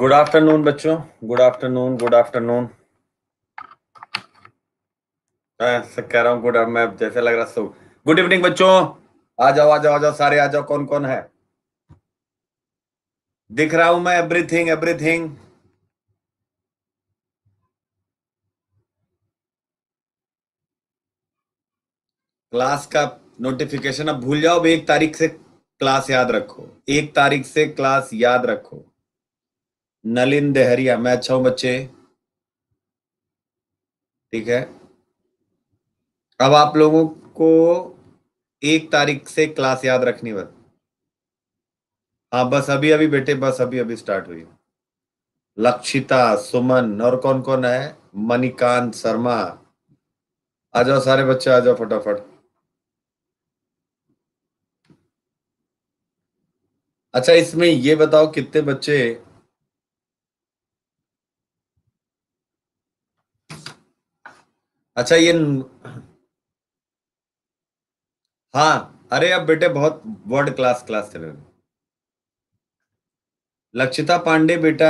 Good afternoon बच्चों, good afternoon, good afternoon. मैं कह रहा हूँ गुड, मैं जैसे लग रहा सो। गुड इवनिंग बच्चों, आ जाओ आ जाओ आ जाओ सारे आ जाओ। कौन कौन है दिख रहा हूं मैं? Everything everything. क्लास का नोटिफिकेशन अब भूल जाओ, अब 1 तारीख से क्लास याद रखो, 1 तारीख से क्लास याद रखो। नलिन देहरिया, मैं अच्छा हूं बच्चे, ठीक है। अब आप लोगों को 1 तारीख से क्लास याद रखनी बस। हाँ बस अभी अभी बेटे, बस अभी अभी स्टार्ट हुई। लक्षिता, सुमन और कौन कौन है? मणिकांत शर्मा, आ जाओ सारे बच्चे आ जाओ फटाफट। अच्छा इसमें ये बताओ कितने बच्चे अच्छा ये हाँ। अरे अब बेटे बहुत वर्ल्ड क्लास क्लास चल रही है। लक्षिता पांडे बेटा,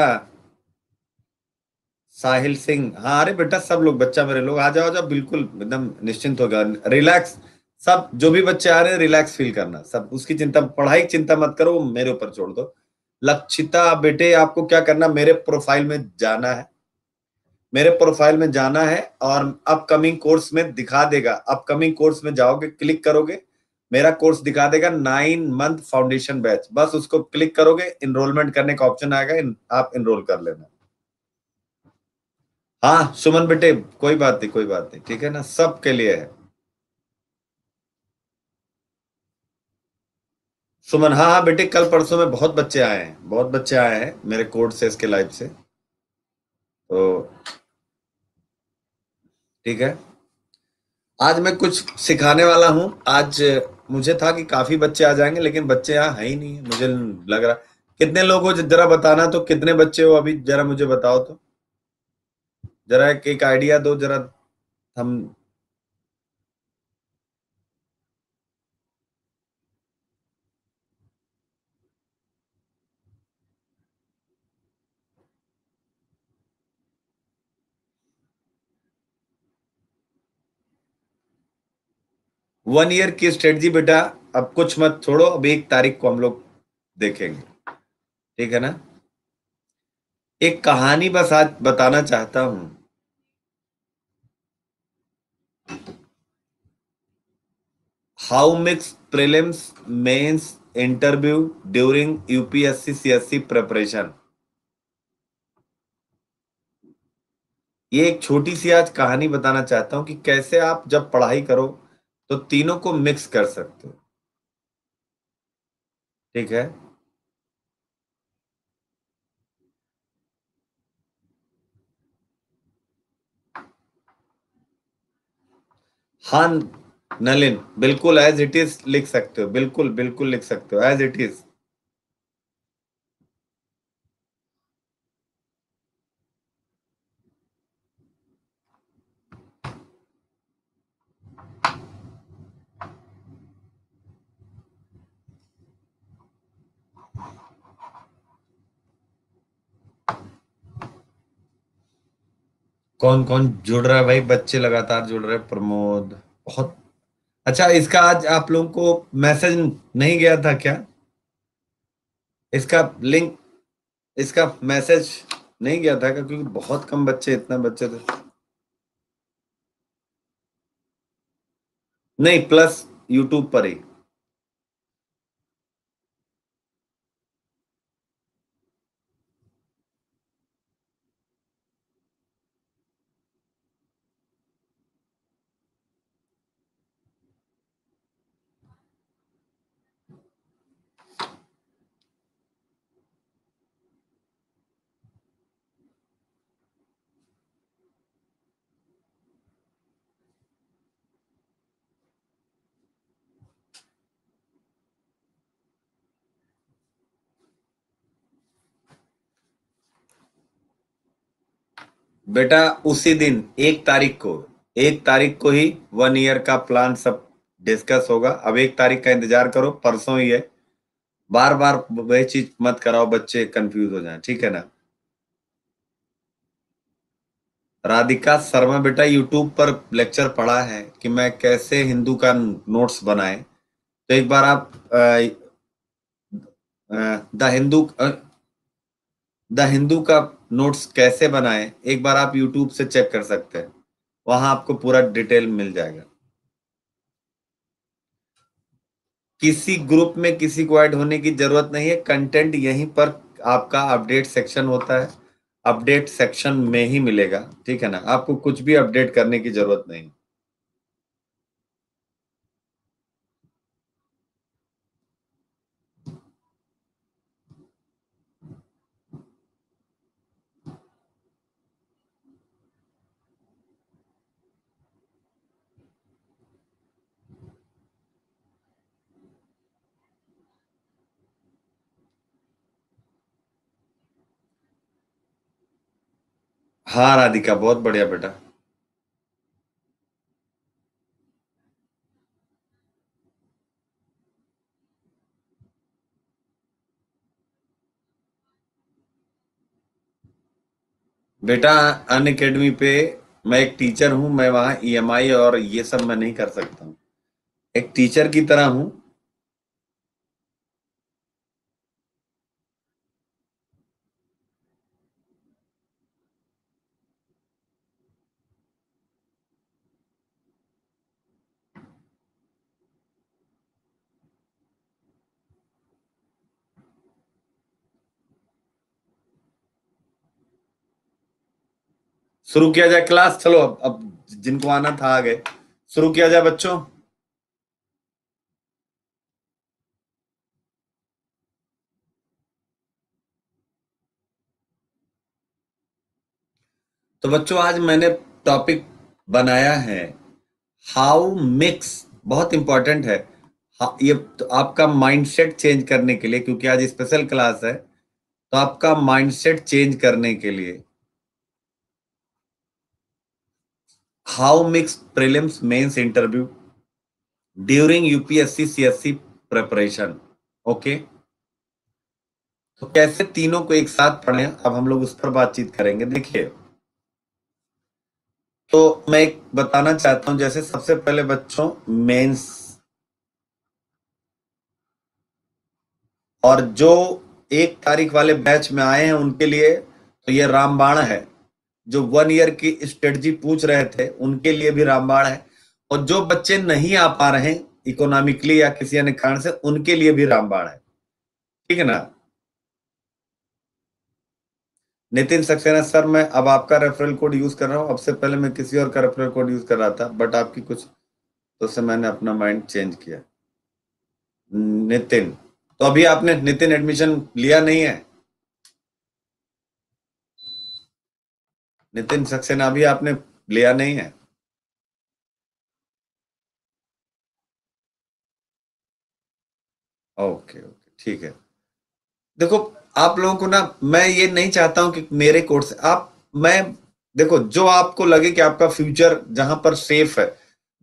साहिल सिंह, हाँ। अरे बेटा सब लोग बच्चा मेरे लोग आ जाओ बिल्कुल एकदम निश्चिंत हो गया। रिलैक्स, सब जो भी बच्चे आ रहे हैं रिलैक्स फील करना, सब उसकी चिंता, पढ़ाई की चिंता मत करो, वो मेरे ऊपर छोड़ दो। लक्षिता बेटे आपको क्या करना, मेरे प्रोफाइल में जाना है, मेरे प्रोफाइल में जाना है और अपकमिंग कोर्स में दिखा देगा। अपकमिंग कोर्स में जाओगे, क्लिक करोगे, मेरा कोर्स दिखा देगा 9 मंथ फाउंडेशन बैच। बस उसको क्लिक करोगे, इनरोलमेंट करने का ऑप्शन आएगा, आप इनरोल कर लेना। हाँ सुमन बेटे कोई बात नहीं, कोई बात नहीं, ठीक है ना, सबके लिए है। सुमन हाँ हाँ बेटे, कल परसों में बहुत बच्चे आए हैं, बहुत बच्चे आए हैं मेरे कोर्स से, इसके लाइव से, तो ठीक है। आज मैं कुछ सिखाने वाला हूं। आज मुझे था कि काफी बच्चे आ जाएंगे लेकिन बच्चे यहाँ है ही नहीं, मुझे लग रहा। कितने लोग हो जरा बताना, तो कितने बच्चे हो अभी जरा मुझे बताओ, तो जरा एक आइडिया दो जरा हम। वन ईयर की स्ट्रेटजी बेटा, अब कुछ मत छोड़ो, अब 1 तारीख को हम लोग देखेंगे, ठीक है ना। एक कहानी बस आज बताना चाहता हूं। How mix prelims mains interview during UPSC CSE preparation. ये एक छोटी सी आज कहानी बताना चाहता हूं कि कैसे आप जब पढ़ाई करो तो तीनों को मिक्स कर सकते हो, ठीक है। हाँ नलिन बिल्कुल एज इट इज लिख सकते हो, बिल्कुल बिल्कुल लिख सकते हो एज इट इज। कौन कौन जुड़ रहा है भाई? बच्चे लगातार जुड़ रहे हैं। प्रमोद बहुत अच्छा। इसका आज आप लोगों को मैसेज नहीं गया था क्या? इसका लिंक, इसका मैसेज नहीं गया था क्या? क्योंकि बहुत कम बच्चे, इतना बच्चे थे नहीं, प्लस यूट्यूब पर ही। बेटा उसी दिन 1 तारीख को, 1 तारीख को ही 1 ईयर का प्लान सब डिस्कस होगा। अब 1 तारीख का इंतजार करो, परसों ही है। बार बार वही चीज मत कराओ, बच्चे कंफ्यूज हो जाएं, ठीक है ना। राधिका शर्मा बेटा यूट्यूब पर लेक्चर पढ़ा है कि मैं कैसे हिंदू का नोट्स बनाए, तो एक बार आप द हिंदू का नोट्स कैसे बनाए एक बार आप यूट्यूब से चेक कर सकते हैं, वहां आपको पूरा डिटेल मिल जाएगा। किसी ग्रुप में किसी को ऐड होने की जरूरत नहीं है, कंटेंट यहीं पर आपका अपडेट सेक्शन होता है, अपडेट सेक्शन में ही मिलेगा, ठीक है ना, आपको कुछ भी अपडेट करने की जरूरत नहीं। हाँ राधिका बहुत बढ़िया बेटा। बेटा अन अकेडमी पे मैं एक टीचर हूं, मैं वहां ईएमआई और ये सब मैं नहीं कर सकता हूं, एक टीचर की तरह हूं। शुरू किया जाए क्लास, चलो अब जिनको आना था आ गए, शुरू किया जाए बच्चों। तो बच्चों आज मैंने टॉपिक बनाया है हाउ मिक्स, बहुत इंपॉर्टेंट है ये तो आपका माइंडसेट चेंज करने के लिए, क्योंकि आज स्पेशल क्लास है तो आपका माइंडसेट चेंज करने के लिए how mix prelims mains interview during UPSC CSE preparation. Okay तो कैसे तीनों को एक साथ पढ़ें, अब हम लोग उस पर बातचीत करेंगे। देखिए तो मैं एक बताना चाहता हूं, जैसे सबसे पहले बच्चों मेंस, और जो 1 तारीख वाले बैच में आए हैं उनके लिए तो ये रामबाण है, जो 1 ईयर की स्ट्रेटजी पूछ रहे थे उनके लिए भी रामबाण है, और जो बच्चे नहीं आ पा रहे हैं इकोनॉमिकली या किसी अन्य कारण से उनके लिए भी रामबाण है, ठीक है ना। नितिन सक्सेना सर मैं अब आपका रेफरल कोड यूज कर रहा हूं, अब से पहले मैं किसी और का रेफरल कोड यूज कर रहा था, बट आपकी कुछ तो से मैंने अपना माइंड चेंज किया। नितिन तो अभी आपने नितिन एडमिशन लिया नहीं है, नितिन सक्सेना भी आपने लिया नहीं है, ओके ओके ठीक है। देखो आप लोगों को ना मैं ये नहीं चाहता हूं कि मेरे कोर्स आप मैं देखो जो आपको लगे कि आपका फ्यूचर जहां पर सेफ है,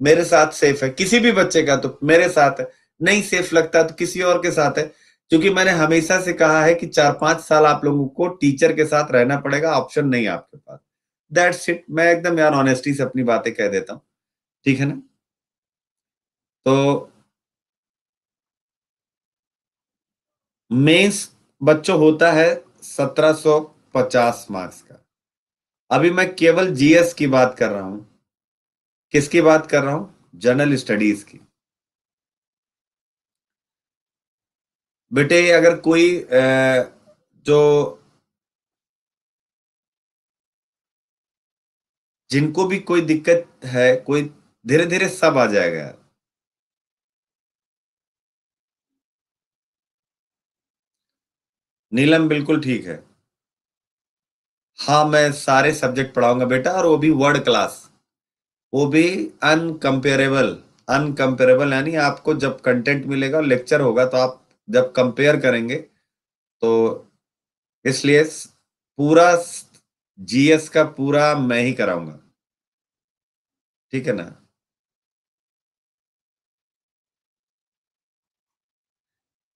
मेरे साथ सेफ है किसी भी बच्चे का तो मेरे साथ है, नहीं सेफ लगता तो किसी और के साथ है, क्योंकि मैंने हमेशा से कहा है कि 4-5 साल आप लोगों को टीचर के साथ रहना पड़ेगा, ऑप्शन नहीं आपके पास, दैट्स इट। मैं एकदम यार ऑनेस्टी से अपनी बातें कह देता हूं, ठीक है ना। तो मेंस बच्चों होता है 1750 मार्क्स का, अभी मैं केवल जीएस की बात कर रहा हूं, किसकी बात कर रहा हूं, जनरल स्टडीज की। बेटे अगर कोई जो जिनको भी कोई दिक्कत है, कोई धीरे धीरे सब आ जाएगा यार। नीलम बिल्कुल ठीक है, हाँ मैं सारे सब्जेक्ट पढ़ाऊंगा बेटा, और वो भी वर्ड क्लास, वो भी अनकंपेरेबल। अनकंपेरेबल यानी आपको जब कंटेंट मिलेगा लेक्चर होगा तो आप जब कंपेयर करेंगे, तो इसलिए पूरा जीएस का पूरा मैं ही कराऊंगा, ठीक है ना।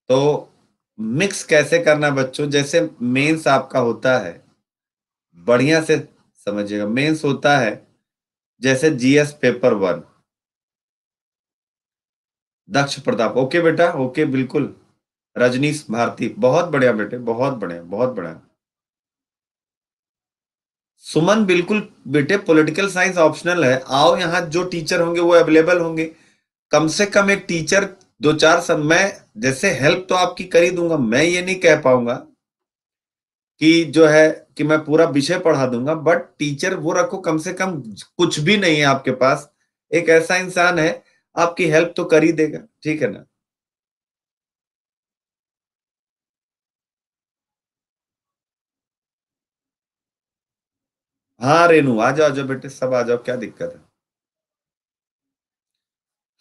तो मिक्स कैसे करना बच्चों, जैसे मेंस आपका होता है बढ़िया से समझिएगा। मेंस होता है जैसे GS paper 1 Daksh Pratap. Okay बेटा, ओके बिल्कुल। रजनीश भारती, बहुत बढ़िया बेटे, बहुत बढ़िया, बहुत बढ़िया। सुमन बिल्कुल बेटे, पॉलिटिकल साइंस ऑप्शनल है। आओ, यहाँ जो टीचर होंगे वो अवेलेबल होंगे, कम से कम एक टीचर दो चार सब, मैं जैसे हेल्प तो आपकी कर ही दूंगा। मैं ये नहीं कह पाऊंगा कि जो है कि मैं पूरा विषय पढ़ा दूंगा, बट टीचर वो रखो कम से कम। कुछ भी नहीं है आपके पास, एक ऐसा इंसान है आपकी हेल्प तो कर ही देगा, ठीक है ना। हाँ रेनू, आ जाओ बेटे, सब आ जाओ, क्या दिक्कत है।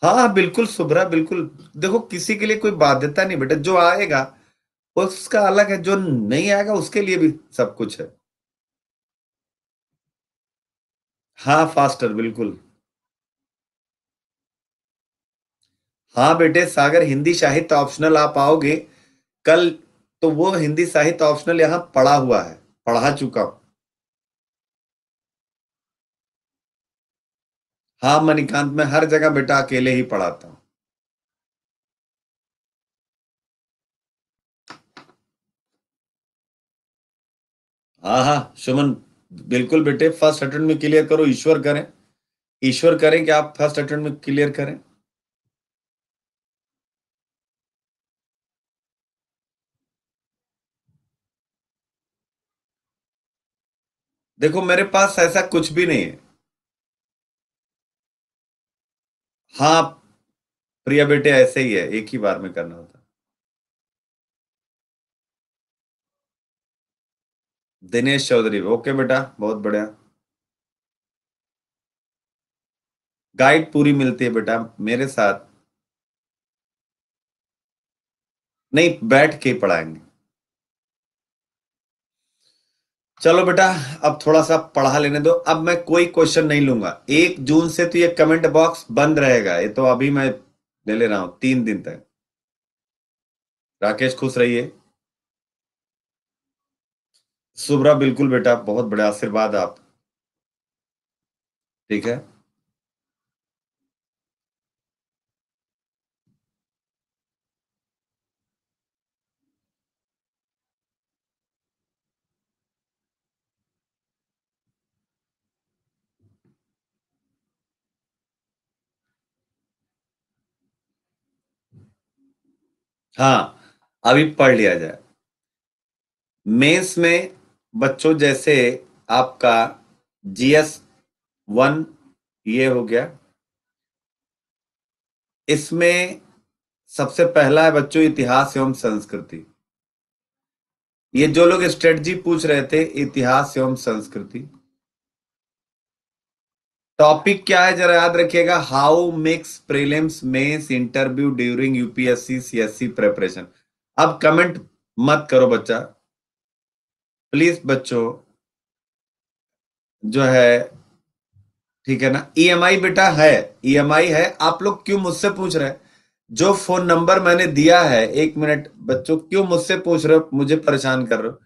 हाँ बिल्कुल सुब्रा, बिल्कुल। देखो किसी के लिए कोई बाध्यता नहीं बेटा, जो आएगा उसका अलग है, जो नहीं आएगा उसके लिए भी सब कुछ है। हाँ फास्टर बिल्कुल। हाँ बेटे सागर, हिंदी साहित्य ऑप्शनल आप आओगे कल, तो वो हिंदी साहित्य ऑप्शनल यहाँ पढ़ा हुआ है, पढ़ा चुका हूं। हाँ मणिकांत, मैं हर जगह बेटा अकेले ही पढ़ाता हूँ। हाँ हाँ सुमन बिल्कुल बेटे, फर्स्ट अटेम्प्ट में क्लियर करो, ईश्वर करें, ईश्वर करें कि आप फर्स्ट अटेम्प्ट में क्लियर करें। देखो मेरे पास ऐसा कुछ भी नहीं है। हाँ प्रिया बेटे ऐसे ही है, एक ही बार में करना होता। दिनेश चौधरी, ओके बेटा, बहुत बढ़िया। गाइड पूरी मिलती है बेटा मेरे साथ, नहीं बैठ के पढ़ाएंगे। चलो बेटा अब थोड़ा सा पढ़ा लेने दो, अब मैं कोई क्वेश्चन नहीं लूंगा 1 जून से, तो ये कमेंट बॉक्स बंद रहेगा, ये तो अभी मैं ले रहा हूं 3 दिन तक। राकेश खुश रहिए। सुब्रा बिल्कुल बेटा, बहुत बड़ा आशीर्वाद आप, ठीक है। हाँ अभी पढ़ लिया जाए। मेंस में बच्चों जैसे आपका GS 1 ये हो गया, इसमें सबसे पहला है बच्चों इतिहास एवं संस्कृति। ये जो लोग स्ट्रेटजी पूछ रहे थे, इतिहास एवं संस्कृति टॉपिक क्या है जरा याद रखिएगा। How makes prelims mains interview during UPSC CSE preparation. अब कमेंट मत करो बच्चा प्लीज बच्चों, जो है ठीक है ना। ईएमआई बेटा है, ईएमआई है, आप लोग क्यों मुझसे पूछ रहे हैं? जो फोन नंबर मैंने दिया है, 1 मिनट बच्चों, क्यों मुझसे पूछ रहे हो, मुझे परेशान कर रहे हो।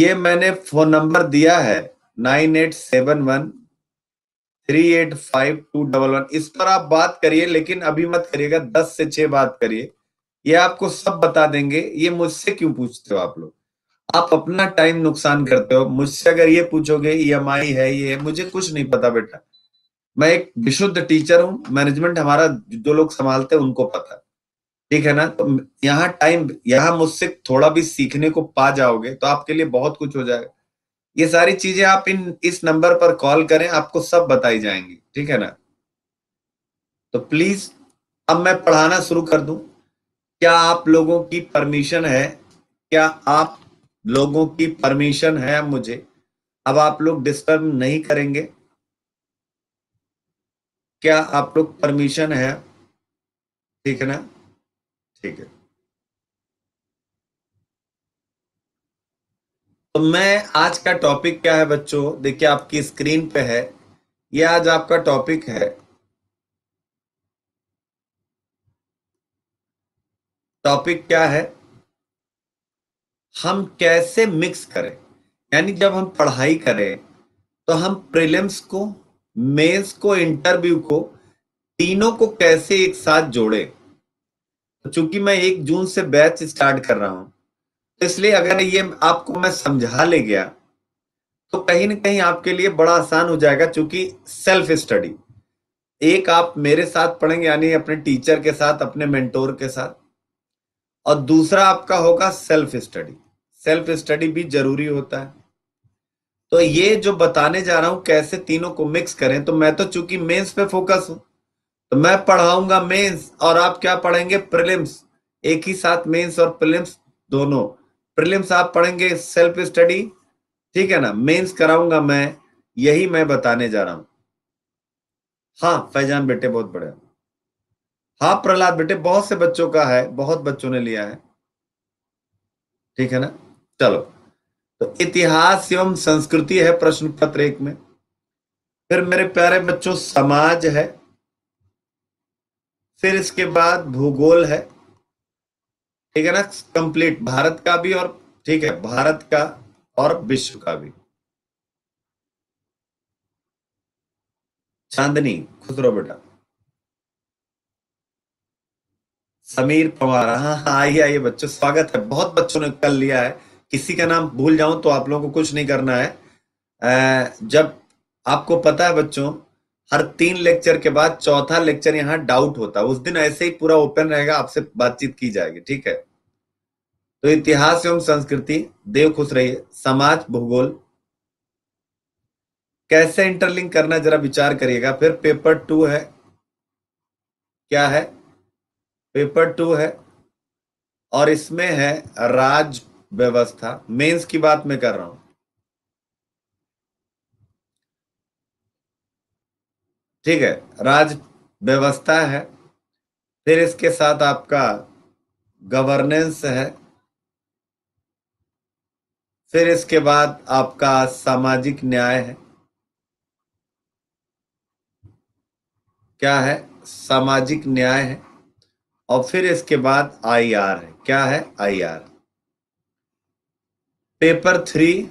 ये मैंने फोन नंबर दिया है 9871 385 211, इस पर आप बात करिए, लेकिन अभी मत करिएगा, 10 से 6 बात करिए, ये आपको सब बता देंगे। ये मुझसे क्यों पूछते हो आप लोग, आप अपना टाइम नुकसान करते हो। मुझसे अगर ये पूछोगे EMI है, ये मुझे कुछ नहीं पता बेटा, मैं एक विशुद्ध टीचर हूं, मैनेजमेंट हमारा जो लोग संभालते हैं उनको पता, ठीक है ना। तो यहाँ टाइम, यहाँ मुझसे थोड़ा भी सीखने को पा जाओगे तो आपके लिए बहुत कुछ हो जाएगा। ये सारी चीजें आप इस नंबर पर कॉल करें, आपको सब बताई जाएंगी, ठीक है ना। तो प्लीज अब मैं पढ़ाना शुरू कर दूं, क्या आप लोगों की परमिशन है? क्या आप लोगों की परमिशन है? मुझे अब आप लोग डिस्टर्ब नहीं करेंगे, क्या आप लोग परमिशन है? ठीक है ना, ठीक है। तो मैं आज का टॉपिक क्या है बच्चों, देखिए आपकी स्क्रीन पे है, ये आज आपका टॉपिक है। टॉपिक क्या है, हम कैसे मिक्स करें, यानी जब हम पढ़ाई करें तो हम प्रीलिम्स को, मेंस को, इंटरव्यू को, तीनों को कैसे एक साथ जोड़े। तो चूंकि मैं 1 जून से बैच स्टार्ट कर रहा हूं, तो इसलिए अगर ये आपको मैं समझा ले गया तो कहीं ना कहीं आपके लिए बड़ा आसान हो जाएगा। चूंकि सेल्फ स्टडी, एक आप मेरे साथ पढ़ेंगे यानी अपने टीचर के साथ, अपने मेंटोर के साथ, और दूसरा आपका होगा सेल्फ स्टडी। सेल्फ स्टडी भी जरूरी होता है। तो ये जो बताने जा रहा हूं कैसे तीनों को मिक्स करें, तो मैं तो चूंकि मेंस पे फोकस हूं तो मैं पढ़ाऊंगा मेंस और आप क्या पढ़ेंगे, प्रीलिम्स। एक ही साथ मेंस और प्रीलिम्स दोनों। प्रीलिम्स आप पढ़ेंगे सेल्फ स्टडी, ठीक है ना, मेंस कराऊंगा मैं, यही मैं बताने जा रहा हूं। हाँ फैजान बेटे बहुत बढ़िया। हाँ प्रहलाद बेटे बहुत से बच्चों का है, बहुत बच्चों ने लिया है, ठीक है ना। चलो तो इतिहास एवं संस्कृति है प्रश्न पत्र 1 में। फिर मेरे प्यारे बच्चों समाज है, फिर इसके बाद भूगोल है, ठीक है ना, कंप्लीट भारत का भी, और ठीक है भारत का और विश्व का भी। चांदनी खुसरो बेटा, समीर पवार, हाँ आइए आइए बच्चों, स्वागत है। बहुत बच्चों ने कल लिया है, किसी का नाम भूल जाऊं तो आप लोगों को कुछ नहीं करना है। जब आपको पता है बच्चों, हर 3 लेक्चर के बाद 4था लेक्चर यहाँ डाउट होता है, उस दिन ऐसे ही पूरा ओपन रहेगा, आपसे बातचीत की जाएगी, ठीक है। तो इतिहास एवं संस्कृति, देव खुश रहिए, समाज, भूगोल, कैसे इंटरलिंक करना जरा विचार करिएगा। फिर पेपर 2 है, क्या है, पेपर 2 है, और इसमें है राज व्यवस्था, मेंस की बात मैं कर रहा हूं, ठीक है, राज व्यवस्था है। फिर इसके साथ आपका गवर्नेंस है, फिर इसके बाद आपका सामाजिक न्याय है, क्या है, सामाजिक न्याय है, और फिर इसके बाद आईआर है, क्या है, आईआर। पेपर 3,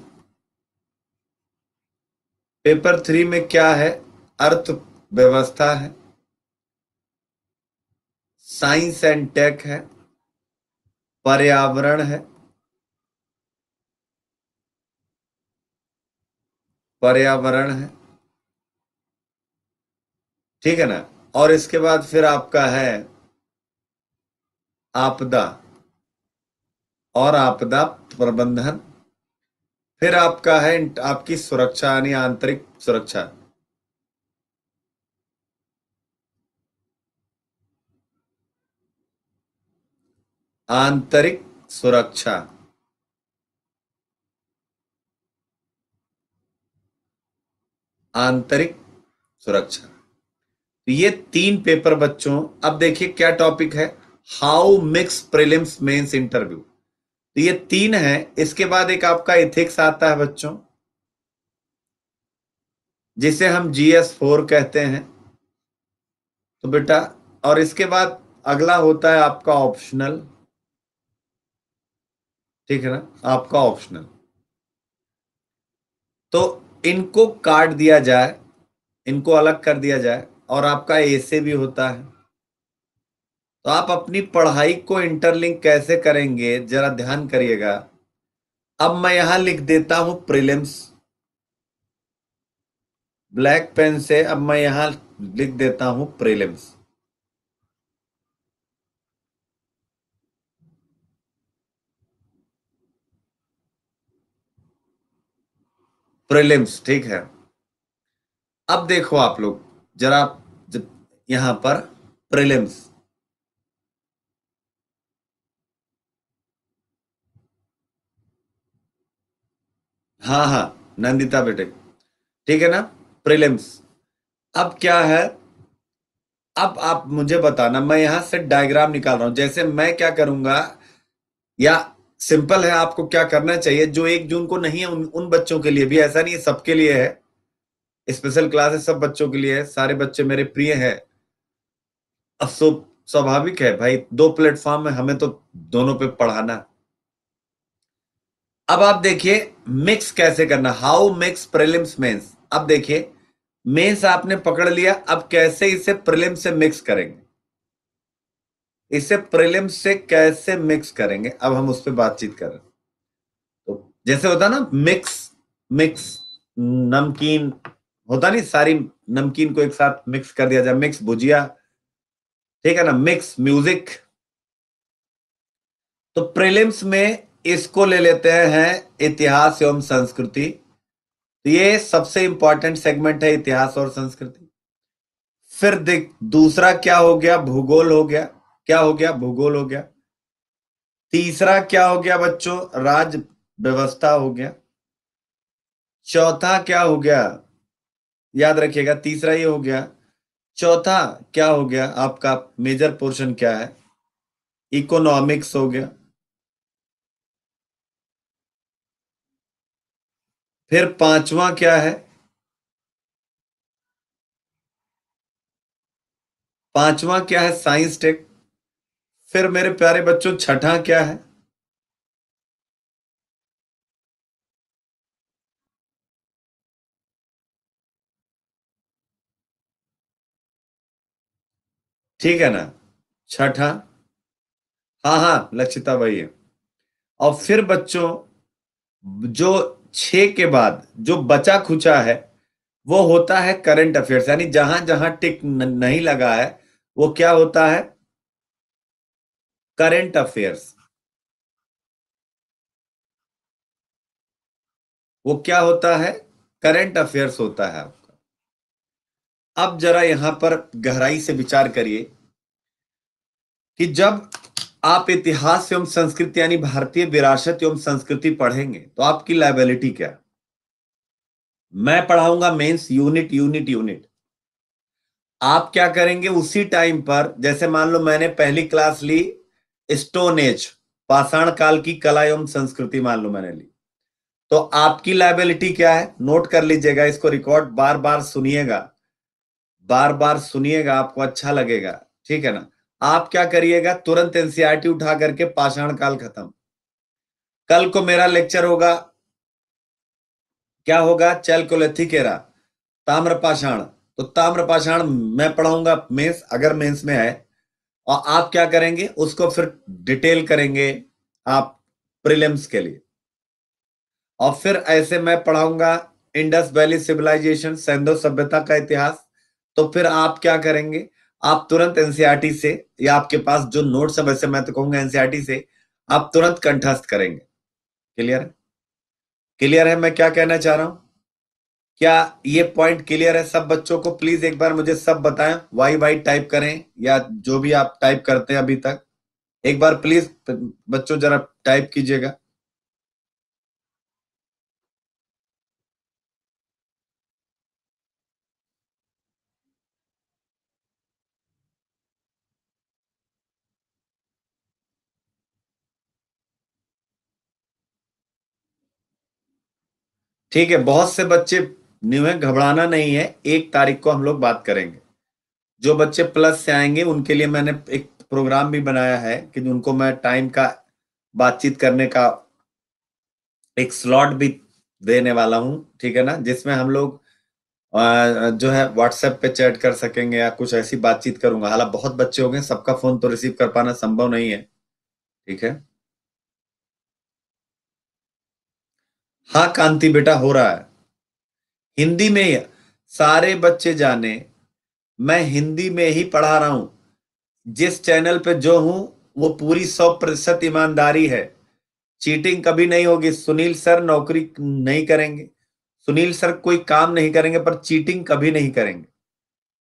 पेपर 3 में क्या है, अर्थ व्यवस्था है, साइंस एंड टेक है, पर्यावरण है, पर्यावरण है, ठीक है ना। और इसके बाद फिर आपका है आपदा और आपदा प्रबंधन, फिर आपका है आपकी सुरक्षा यानी आंतरिक सुरक्षा, आंतरिक सुरक्षा, आंतरिक सुरक्षा। तो ये 3 पेपर बच्चों। अब देखिए क्या टॉपिक है, how mix prelims mains interview, तो ये 3 है। इसके बाद एक आपका एथिक्स आता है बच्चों, जिसे हम GS 4 कहते हैं, तो बेटा, और इसके बाद अगला होता है आपका ऑप्शनल, ठीक है ना, आपका ऑप्शनल। तो इनको काट दिया जाए, इनको अलग कर दिया जाए, और आपका ऐसे भी होता है। तो आप अपनी पढ़ाई को इंटरलिंक कैसे करेंगे जरा ध्यान करिएगा। अब मैं यहां लिख देता हूं प्रीलिम्स, ब्लैक पेन से अब मैं यहां लिख देता हूं प्रीलिम्स, प्रीलिम्स, ठीक है। अब देखो आप लोग जरा, यहां पर प्रीलिम्स, हाँ हाँ नंदिता बेटे, ठीक है ना, प्रीलिम्स। अब क्या है, अब आप मुझे बताना, मैं यहां से डायग्राम निकाल रहा हूं, जैसे मैं क्या करूंगा, या सिंपल है, आपको क्या करना चाहिए, जो 1 जून को नहीं है उन बच्चों के लिए भी, ऐसा नहीं है सबके लिए है, स्पेशल क्लासेस सब बच्चों के लिए है, सारे बच्चे मेरे प्रिय हैं, अब स्वाभाविक है भाई, 2 प्लेटफॉर्म है, हमें तो दोनों पे पढ़ाना। अब आप देखिए मिक्स कैसे करना, हाउ मिक्स प्रीलिम्स मेंस। अब देखिए मेंस आपने पकड़ लिया, अब कैसे इसे प्रीलिम से मिक्स करेंगे, इसे प्रीलिम से कैसे मिक्स करेंगे, अब हम उस पर बातचीत कर रहे हैं। तो जैसे होता ना मिक्स, मिक्स नमकीन होता नहीं, सारी नमकीन को एक साथ मिक्स कर दिया जाए, मिक्स भुजिया, ठीक है ना, मिक्स म्यूजिक। तो प्रीलिम्स में इसको ले लेते हैं इतिहास एवं संस्कृति, तो ये सबसे इंपॉर्टेंट सेगमेंट है इतिहास और संस्कृति। फिर दूसरा क्या हो गया, भूगोल हो गया, क्या हो गया, भूगोल हो गया। तीसरा क्या हो गया बच्चों, राज्य व्यवस्था हो गया। चौथा क्या हो गया, याद रखिएगा तीसरा ये हो गया। चौथा क्या हो गया, आपका मेजर पोर्शन क्या है, इकोनॉमिक्स हो गया। फिर पांचवा क्या है, पांचवा क्या है, साइंस टेक। फिर मेरे प्यारे बच्चों छठा क्या है, ठीक है ना, छठा, हाँ हाँ लक्षिता भाई है। और फिर बच्चों जो छः के बाद जो बचा खुचा है वो होता है करंट अफेयर्स, यानी जहां जहां टिक नहीं लगा है वो क्या होता है, करंट अफेयर्स। वो क्या होता है, करंट अफेयर्स होता है आपका। अब जरा यहां पर गहराई से विचार करिए कि जब आप इतिहास एवं संस्कृति यानी भारतीय विरासत एवं संस्कृति पढ़ेंगे तो आपकी लायबिलिटी क्या, मैं पढ़ाऊंगा मेंस यूनिट यूनिट यूनिट। आप क्या करेंगे उसी टाइम पर, जैसे मान लो मैंने पहली क्लास ली स्टोन एज, पाषाण काल की कला एवं संस्कृति मान लो मैंने ली, तो आपकी लायबिलिटी क्या है, नोट कर लीजिएगा इसको, रिकॉर्ड बार बार सुनिएगा, बार बार सुनिएगा, आपको अच्छा लगेगा, ठीक है ना। आप क्या करिएगा, तुरंत एनसीईआरटी उठा करके पाषाण काल खत्म। कल को मेरा लेक्चर होगा, क्या होगा, चैल्कोलिथिक एरा, ताम्रपाषाण। तो ताम्रपाषाण मैं पढ़ाऊंगा मेंस, अगर मेंस में है, और आप क्या करेंगे उसको फिर डिटेल करेंगे आप प्रीलिम्स के लिए। और फिर ऐसे मैं पढ़ाऊंगा इंडस वैली सिविलाइजेशन, सिंधु सभ्यता का इतिहास। तो फिर आप क्या करेंगे, आप तुरंत एनसीईआरटी से, या आपके पास जो नोट्स है, वैसे मैं तो कहूंगा एनसीईआरटी से आप तुरंत कंठस्थ करेंगे। क्लियर है, क्लियर है मैं क्या कहना चाह रहा हूं, क्या ये पॉइंट क्लियर है सब बच्चों को? प्लीज एक बार मुझे सब बताएं, वाई टाइप करें या जो भी आप टाइप करते हैं अभी तक, एक बार प्लीज बच्चों जरा टाइप कीजिएगा। ठीक है, बहुत से बच्चे न्यू है, घबराना नहीं है, 1 तारीख को हम लोग बात करेंगे। जो बच्चे प्लस से आएंगे उनके लिए मैंने एक प्रोग्राम भी बनाया है कि उनको मैं टाइम का बातचीत करने का एक स्लॉट भी देने वाला हूं, ठीक है ना, जिसमें हम लोग जो है व्हाट्सएप पे चैट कर सकेंगे या कुछ ऐसी बातचीत करूंगा। हालांकि बहुत बच्चे हो गए, सबका फोन तो रिसीव कर पाना संभव नहीं है, ठीक है। हाँ कांति बेटा हो रहा है हिंदी में ही, सारे बच्चे जाने मैं हिंदी में ही पढ़ा रहा हूं, जिस चैनल पे जो हूं वो पूरी 100% ईमानदारी है, चीटिंग कभी नहीं होगी। सुनील सर नौकरी नहीं करेंगे, सुनील सर कोई काम नहीं करेंगे, पर चीटिंग कभी नहीं करेंगे।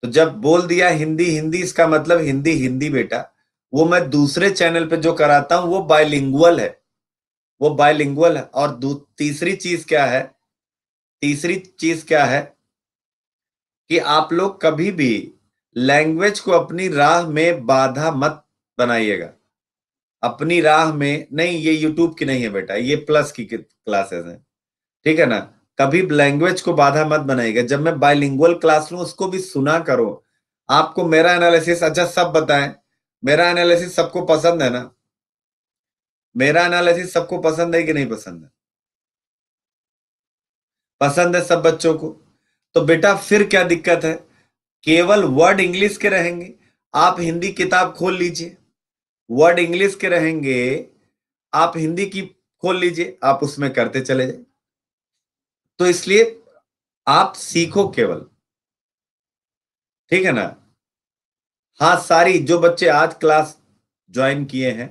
तो जब बोल दिया हिंदी हिंदी, इसका मतलब हिंदी हिंदी बेटा। वो मैं दूसरे चैनल पे जो कराता हूँ वो बायलिंगुअल है, वो बायलिंगुअल है। और तीसरी चीज क्या है, तीसरी चीज क्या है कि आप लोग कभी भी लैंग्वेज को अपनी राह में बाधा मत बनाइएगा, अपनी राह में नहीं। ये यूट्यूब की नहीं है बेटा, ये प्लस की क्लासेस हैं, ठीक है ना। कभी लैंग्वेज को बाधा मत बनाइएगा। जब मैं बायलिंगुअल क्लास लूं उसको भी सुना करो, आपको मेरा एनालिसिस, अच्छा सब बताएं मेरा एनालिसिस सबको पसंद है ना, मेरा एनालिसिस सबको पसंद है कि नहीं पसंद है? पसंद है सब बच्चों को। तो बेटा फिर क्या दिक्कत है, केवल वर्ड इंग्लिश के रहेंगे। आप हिंदी किताब खोल लीजिए, वर्ड इंग्लिश के रहेंगे, आप हिंदी की खोल लीजिए, आप उसमें करते चले जाए। तो इसलिए आप सीखो केवल, ठीक है ना। हाँ, सारी जो बच्चे आज क्लास ज्वाइन किए हैं,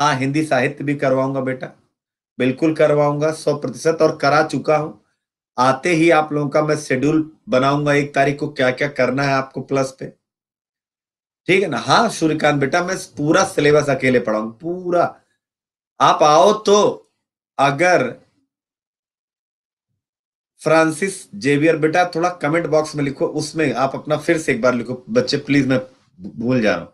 हाँ हिंदी साहित्य भी करवाऊंगा बेटा, बिल्कुल करवाऊंगा 100%, और करा चुका हूं। आते ही आप लोगों का मैं शेड्यूल बनाऊंगा 1 तारीख को क्या क्या करना है आपको प्लस पे, ठीक है ना। हाँ सूर्यकांत बेटा, मैं पूरा सिलेबस अकेले पढ़ाऊंगा पूरा। आप आओ तो अगर फ्रांसिस जेवियर बेटा थोड़ा कमेंट बॉक्स में लिखो, उसमें आप अपना फिर से एक बार लिखो बच्चे प्लीज, मैं भूल जा रहा हूं,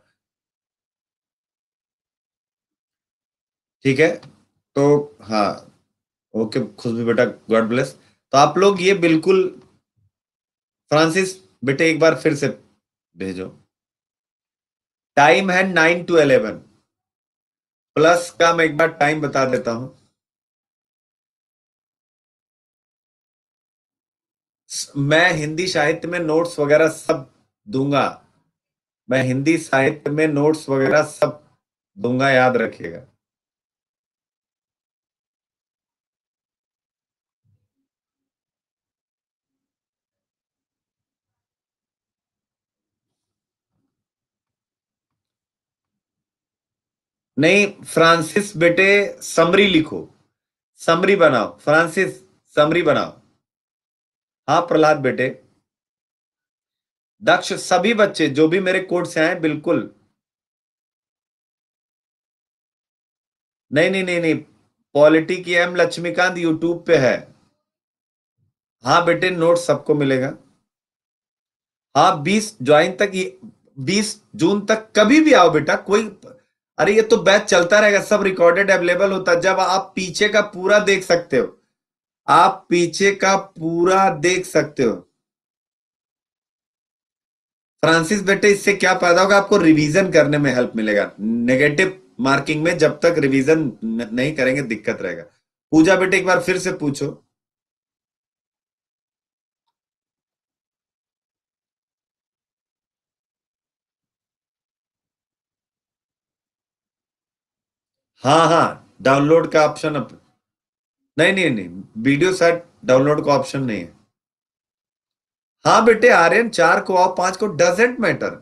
ठीक है। तो हाँ ओके खुशबू बेटा, गॉड ब्लेस। तो आप लोग ये बिल्कुल फ्रांसिस बेटे एक बार फिर से भेजो। टाइम है 9 to 11 प्लस का, मैं एक बार टाइम बता देता हूं। मैं हिंदी साहित्य में नोट्स वगैरह सब दूंगा, मैं हिंदी साहित्य में नोट्स वगैरह सब दूंगा, याद रखिएगा। नहीं फ्रांसिस बेटे समरी लिखो, समरी बनाओ फ्रांसिस, समरी बनाओ। हाँ प्रहलाद बेटे, दक्ष, सभी बच्चे जो भी मेरे कोर्स से आए बिल्कुल। नहीं, पॉलिटी की एम लक्ष्मीकांत यूट्यूब पे है। हाँ बेटे नोट सबको मिलेगा। हाँ 20 जून तक कभी भी आओ बेटा, कोई अरे ये तो बैच चलता रहेगा, सब रिकॉर्डेड अवेलेबल होता है। जब आप पीछे का पूरा देख सकते हो, आप पीछे का पूरा देख सकते हो। फ्रांसिस बेटे इससे क्या फायदा होगा, आपको रिवीजन करने में हेल्प मिलेगा, नेगेटिव मार्किंग में जब तक रिवीजन नहीं करेंगे दिक्कत रहेगा। पूजा बेटे एक बार फिर से पूछो। हाँ हाँ डाउनलोड का ऑप्शन अब नहीं, वीडियो साइट डाउनलोड का ऑप्शन नहीं है। हाँ बेटे आर्यन 4 को आओ, 5 को, डजेंट मैटर।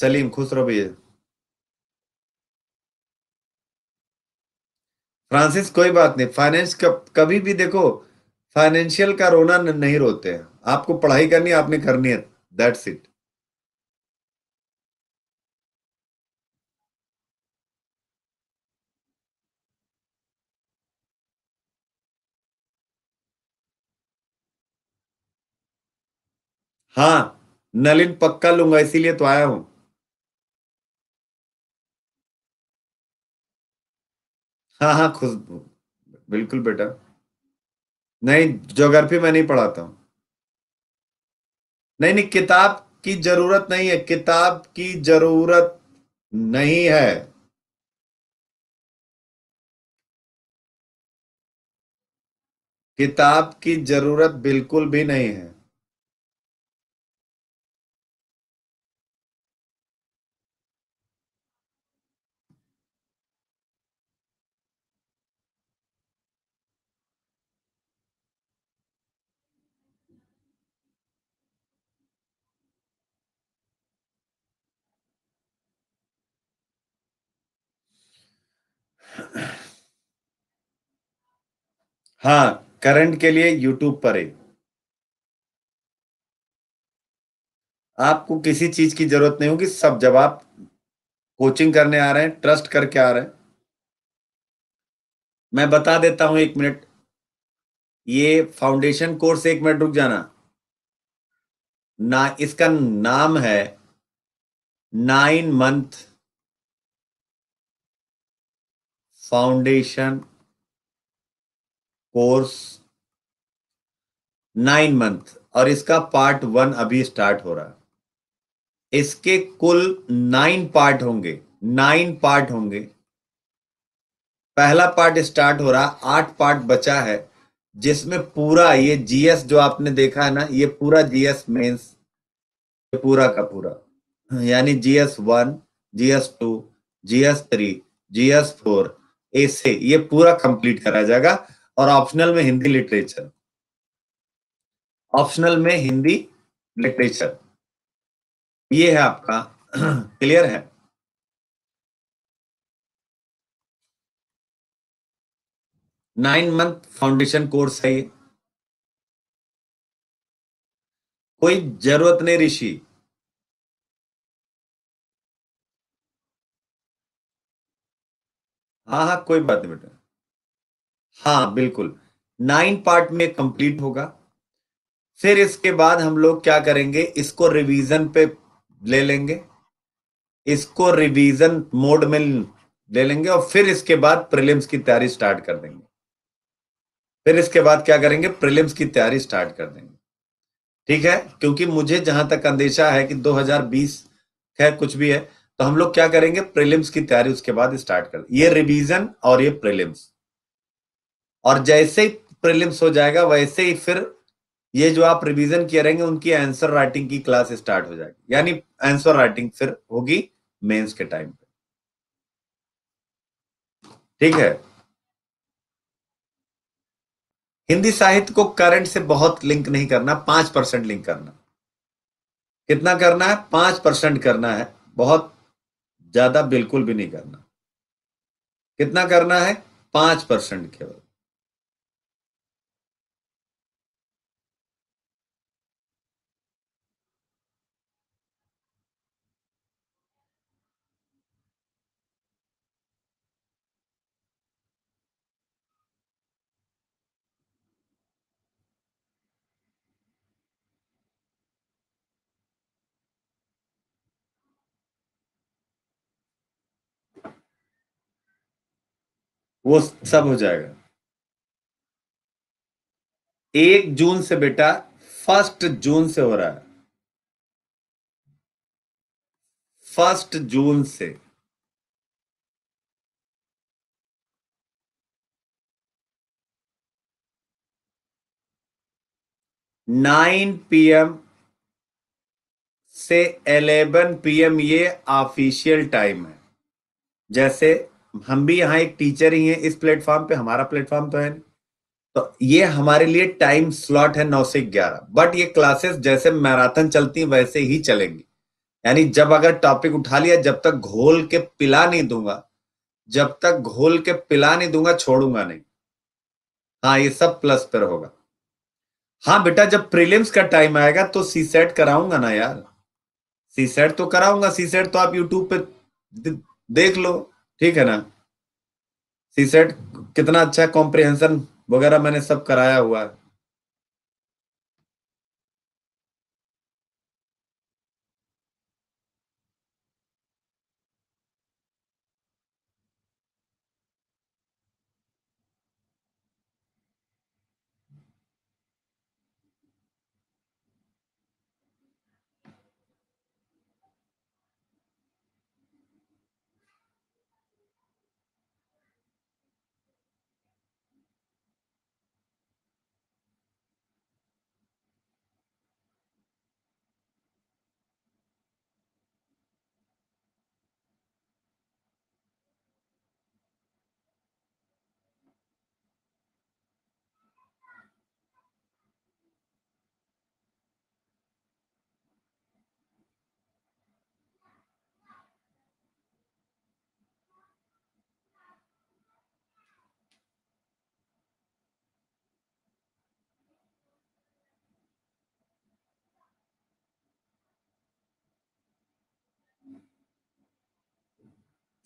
सलीम खुश रहो भैया। फ्रांसिस कोई बात नहीं, फाइनेंस का कभी भी देखो, फाइनेंशियल का रोना नहीं रोते हैं। आपको पढ़ाई करनी, आपने करनी है, दैट्स इट। हाँ नलिन पक्का लूंगा, इसीलिए तो आया हूं। हाँ हाँ खुशबू बिल्कुल बेटा, नहीं ज्योग्राफी मैं नहीं पढ़ाता हूं। नहीं, किताब की जरूरत नहीं है, किताब की जरूरत नहीं है। किताब की जरूरत बिल्कुल भी नहीं है। हाँ करंट के लिए यूट्यूब पर है, आपको किसी चीज की जरूरत नहीं होगी। सब जब आप कोचिंग करने आ रहे हैं, ट्रस्ट करके आ रहे हैं, मैं बता देता हूं 1 मिनट, ये फाउंडेशन कोर्स 1 मिनट रुक जाना ना, इसका नाम है 9 मंथ फाउंडेशन कोर्स, 9 मंथ, और इसका पार्ट 1 अभी स्टार्ट हो रहा है। इसके कुल 9 पार्ट होंगे, 9 पार्ट होंगे। पहला पार्ट स्टार्ट हो रहा, 8 पार्ट बचा है, जिसमें पूरा ये जीएस जो आपने देखा है ना, ये पूरा जीएस मेंस पूरा का पूरा, यानी GS1, GS2, GS3, GS4 ऐसे ये पूरा कंप्लीट कराया जाएगा। और ऑप्शनल में हिंदी लिटरेचर, ऑप्शनल में हिंदी लिटरेचर, ये है आपका। क्लियर है? नाइन मंथ फाउंडेशन कोर्स है ये, कोई जरूरत नहीं ऋषि। हाँ हाँ कोई बात नहीं बेटा, हाँ बिल्कुल 9 पार्ट में कंप्लीट होगा। फिर इसके बाद हम लोग क्या करेंगे, इसको रिवीजन पे ले लेंगे, इसको रिवीजन मोड में ले लेंगे और फिर इसके बाद प्रीलिम्स की तैयारी स्टार्ट कर देंगे। फिर इसके बाद क्या करेंगे, प्रीलिम्स की तैयारी स्टार्ट कर देंगे, ठीक है? क्योंकि मुझे जहां तक अंदेशा है कि 2020 है कुछ भी है, तो हम लोग क्या करेंगे, प्रीलिम्स की तैयारी उसके बाद स्टार्ट कर, ये रिवीजन और ये प्रीलिम्स, और जैसे ही प्रीलिम्स हो जाएगा वैसे ही फिर ये जो आप रिवीजन किए रहेंगे उनकी आंसर राइटिंग की क्लास स्टार्ट हो जाएगी, यानी आंसर राइटिंग फिर होगी मेंस के टाइम पे, ठीक है? हिंदी साहित्य को करंट से बहुत लिंक नहीं करना, 5% लिंक करना। कितना करना है? 5% करना है, बहुत ज्यादा बिल्कुल भी नहीं करना। कितना करना है? 5% केवल। वो सब हो जाएगा 1 जून से बेटा, 1 जून से हो रहा है, 1 जून से। PM 9 से 11 PM ये ऑफिशियल टाइम है। जैसे हम भी यहाँ एक टीचर ही हैं इस प्लेटफॉर्म पे, हमारा प्लेटफॉर्म तो है नहीं, तो ये हमारे लिए टाइम स्लॉट है 9 से 11, बट ये क्लासेस जैसे मैराथन चलती हैं वैसे ही चलेंगी। यानी जब अगर टॉपिक उठा लिया, जब तक घोल के पिला नहीं दूंगा, जब तक घोल के पिला नहीं दूंगा छोड़ूंगा नहीं। हाँ ये सब प्लस पर होगा। हाँ बेटा जब प्रीलिम्स का टाइम आएगा तो CSET कराऊंगा ना यार, CSET तो कराऊंगा। CSET तो आप यूट्यूब पे देख लो, ठीक है ना? CSET कितना अच्छा कॉम्प्रिहेंशन वगैरह मैंने सब कराया हुआ है।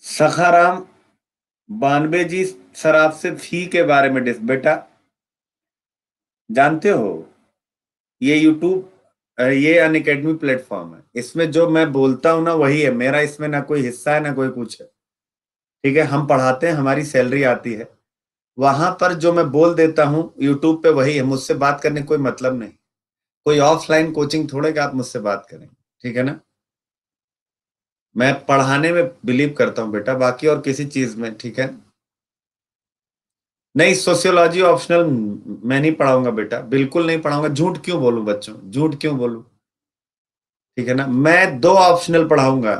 सखाराम 92 जी सर आपसे फी के बारे में डिस, बेटा जानते हो ये यूट्यूब, ये अनअकैडमी प्लेटफॉर्म है, इसमें जो मैं बोलता हूँ ना वही है मेरा, इसमें ना कोई हिस्सा है ना कोई कुछ है, ठीक है? हम पढ़ाते हैं, हमारी सैलरी आती है, वहां पर जो मैं बोल देता हूँ यूट्यूब पे वही है। मुझसे बात करने कोई मतलब नहीं, कोई ऑफलाइन कोचिंग थोड़े का आप मुझसे बात करें, ठीक है ना? मैं पढ़ाने में बिलीव करता हूं बेटा, बाकी और किसी चीज में, ठीक है? नहीं, सोशियोलॉजी ऑप्शनल मैं नहीं पढ़ाऊंगा बेटा, बिल्कुल नहीं पढ़ाऊंगा। झूठ क्यों बोलूं बच्चों, झूठ क्यों बोलूं, ठीक है ना। मैं 2 ऑप्शनल पढ़ाऊंगा,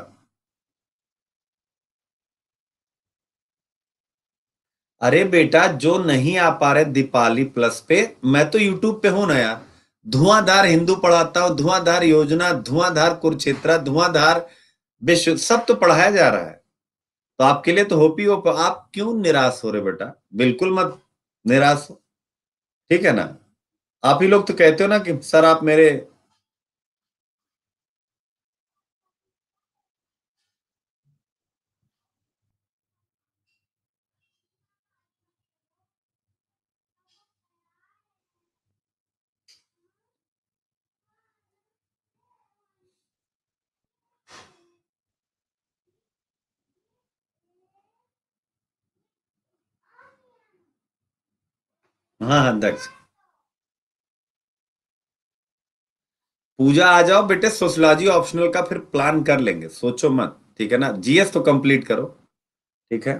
अरे बेटा जो नहीं आ पा रहे दीपाली प्लस पे, मैं तो यूट्यूब पे हूं ना यार, धुआंधार हिंदू पढ़ाता हूं, धुआंधार योजना, धुआंधार कुरुक्षेत्र, धुआंधार विश्व, सब तो पढ़ाया जा रहा है। तो आपके लिए तो होप ही होप, आप क्यों निराश हो रहे बेटा, बिल्कुल मत निराश हो, ठीक है ना। आप ही लोग तो कहते हो ना कि सर आप मेरे हाँ, दक्ष पूजा आ जाओ बेटे, सोशलॉजी ऑप्शनल का फिर प्लान कर लेंगे, सोचो मत, ठीक है ना। जीएस तो कंप्लीट करो, ठीक है,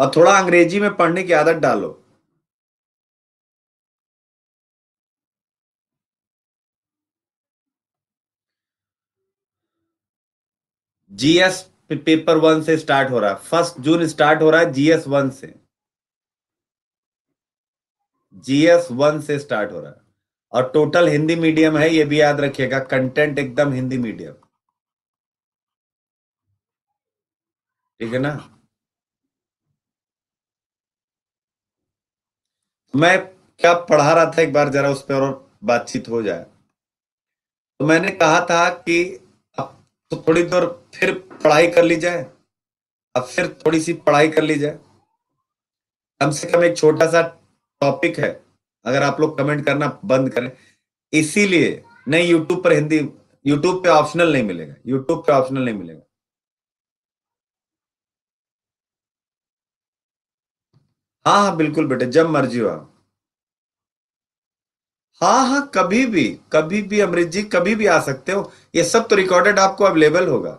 और थोड़ा अंग्रेजी में पढ़ने की आदत डालो। जीएस पेपर 1 से स्टार्ट हो रहा है, 1 जून स्टार्ट हो रहा है, GS 1 से, GS 1 से स्टार्ट हो रहा है, और टोटल हिंदी मीडियम है, ये भी याद रखिएगा, कंटेंट एकदम हिंदी मीडियम, ठीक है ना। मैं क्या पढ़ा रहा था, एक बार जरा उस पर और बातचीत हो जाए। तो मैंने कहा था कि तो थोड़ी देर फिर पढ़ाई कर ली जाए, अब फिर थोड़ी सी पढ़ाई कर ली जाए, कम से कम एक छोटा सा टॉपिक है, अगर आप लोग कमेंट करना बंद करें। इसीलिए नहीं, यूट्यूब पर हिंदी, यूट्यूब पे ऑप्शनल नहीं मिलेगा, यूट्यूब पे ऑप्शनल नहीं मिलेगा। हाँ हाँ बिल्कुल बेटे, जब मर्जी हो आप, हाँ, कभी भी अमृत जी कभी भी आ सकते हो, ये सब तो रिकॉर्डेड आपको अवेलेबल होगा।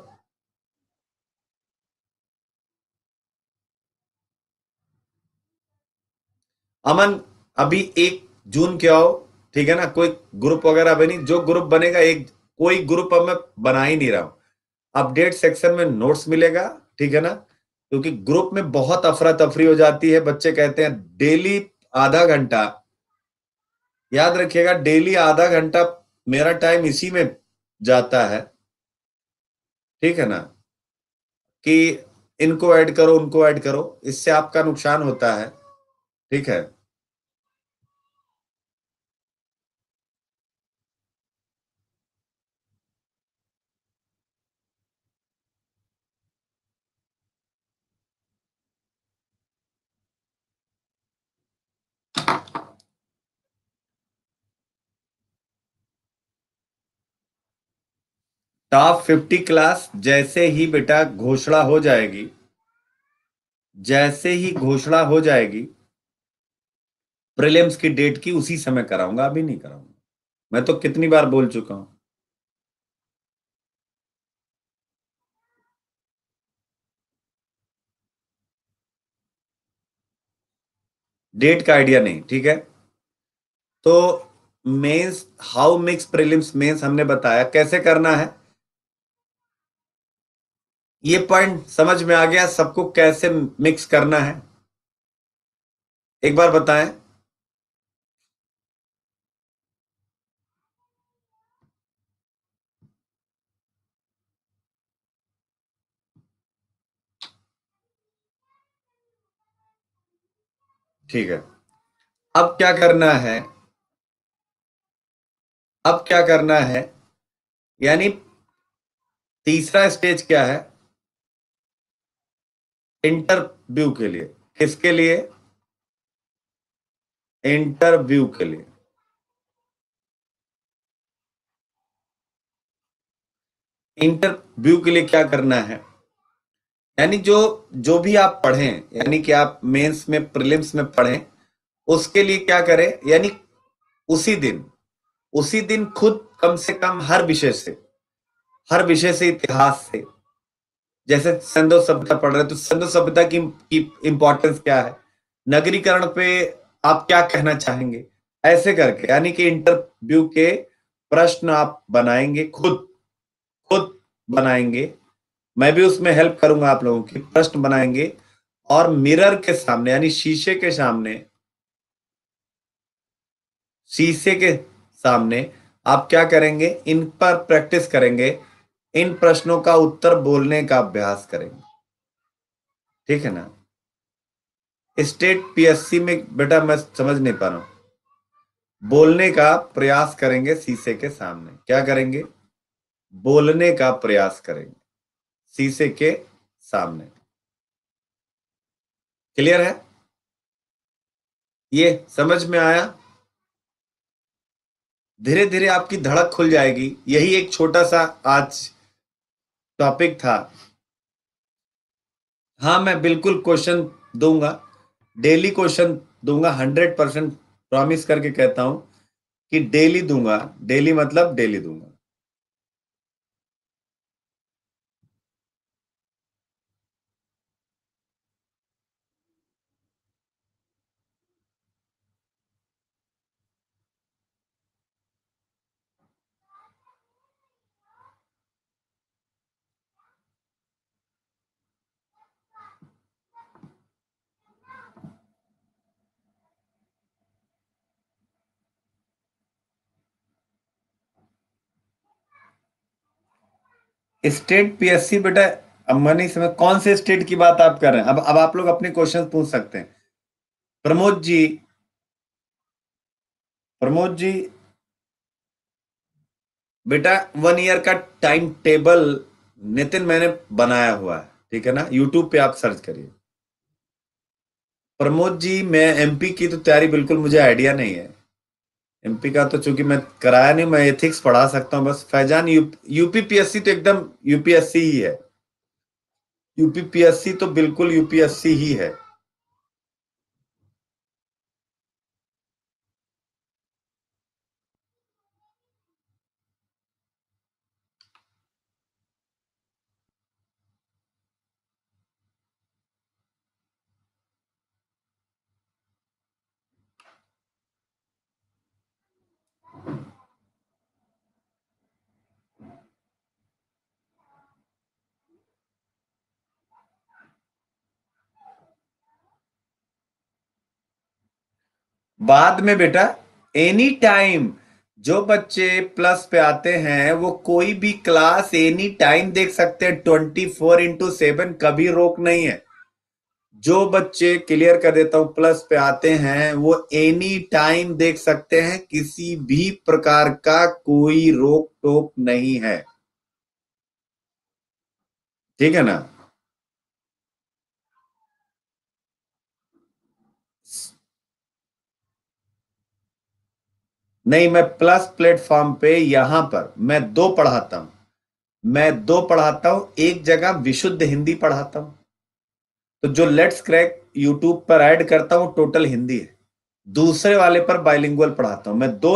अमन अभी 1 जून के आओ, ठीक है ना, कोई ग्रुप वगैरह बनी, जो ग्रुप बनेगा, एक कोई ग्रुप अब मैं बना ही नहीं रहा हूं। अपडेट सेक्शन में नोट्स मिलेगा, ठीक है ना, क्योंकि ग्रुप में बहुत अफरा तफरी हो जाती है। बच्चे कहते हैं डेली आधा घंटा, याद रखिएगा डेली आधा घंटा मेरा टाइम इसी में जाता है, ठीक है ना, कि इनको ऐड करो उनको ऐड करो, इससे आपका नुकसान होता है, ठीक है। टॉप 50 क्लास जैसे ही बेटा घोषणा हो जाएगी, जैसे ही घोषणा हो जाएगी प्रीलिम्स की डेट की, उसी समय कराऊंगा, अभी नहीं कराऊंगा, मैं तो कितनी बार बोल चुका हूं। डेट का आइडिया नहीं, ठीक है। तो mains, how mix prelims mains हमने बताया कैसे करना है, ये पॉइंट समझ में आ गया सबको, कैसे मिक्स करना है एक बार बताएं। ठीक है, अब क्या करना है, अब क्या करना है, यानी तीसरा स्टेज क्या है इंटरव्यू के लिए, किसके लिए, इंटरव्यू के लिए। इंटरव्यू के लिए क्या करना है, यानी जो भी आप पढ़ें, यानी कि आप मेंस में प्रीलिम्स में पढ़ें, उसके लिए क्या करें, यानी उसी दिन खुद कम से कम हर विषय से, इतिहास से, जैसे सिंधु सभ्यता पढ़ रहे हैं, तो सिंधु सभ्यता की इम्पोर्टेंस क्या है, नगरीकरण पे आप क्या कहना चाहेंगे, ऐसे करके यानी कि इंटरव्यू के प्रश्न आप बनाएंगे, खुद बनाएंगे, मैं भी उसमें हेल्प करूंगा, आप लोगों की प्रश्न बनाएंगे और मिरर के सामने यानी शीशे के सामने आप क्या करेंगे, इन पर प्रैक्टिस करेंगे, इन प्रश्नों का उत्तर बोलने का अभ्यास करेंगे, ठीक है ना। स्टेट पीएससी में बेटा मैं समझ नहीं पा रहा हूं, बोलने का प्रयास करेंगे शीशे के सामने, क्या करेंगे, बोलने का प्रयास करेंगे शीशे के सामने, क्लियर है, ये समझ में आया। धीरे धीरे आपकी धड़क खुल जाएगी। यही एक छोटा सा आज टॉपिक था। हाँ, मैं बिल्कुल क्वेश्चन दूंगा, डेली क्वेश्चन दूंगा, 100% प्रॉमिस करके कहता हूं कि डेली दूंगा, डेली मतलब डेली दूंगा। स्टेट पीएससी बेटा मैं नहीं समझ, कौन से स्टेट की बात आप कर रहे हैं। अब आप लोग अपने क्वेश्चन पूछ सकते हैं। प्रमोद जी बेटा 1 ईयर का टाइम टेबल नितिन मैंने बनाया हुआ है, ठीक है ना, यूट्यूब पे आप सर्च करिए। प्रमोद जी मैं एमपी की तो तैयारी बिल्कुल मुझे आइडिया नहीं है, एमपी का तो चूंकि मैं कराया नहीं, मैं एथिक्स पढ़ा सकता हूं बस। फैजान यूपीपीएससी तो एकदम यूपीएससी ही है, यूपीपीएससी तो बिल्कुल यूपीएससी ही है। बाद में बेटा एनी टाइम जो बच्चे प्लस पे आते हैं वो कोई भी क्लास एनी टाइम देख सकते हैं, 24/7 कभी रोक नहीं है। जो बच्चे, क्लियर कर देता हूं, प्लस पे आते हैं वो एनी टाइम देख सकते हैं, किसी भी प्रकार का कोई रोक टोक नहीं है, ठीक है ना। नहीं, मैं प्लस प्लेटफॉर्म पे यहां पर मैं दो पढ़ाता हूं, एक जगह विशुद्ध हिंदी पढ़ाता हूं, तो जो लेट्स क्रैक यूट्यूब पर ऐड करता हूं टोटल हिंदी है, दूसरे वाले पर बाइलिंगुअल पढ़ाता हूं। मैं दो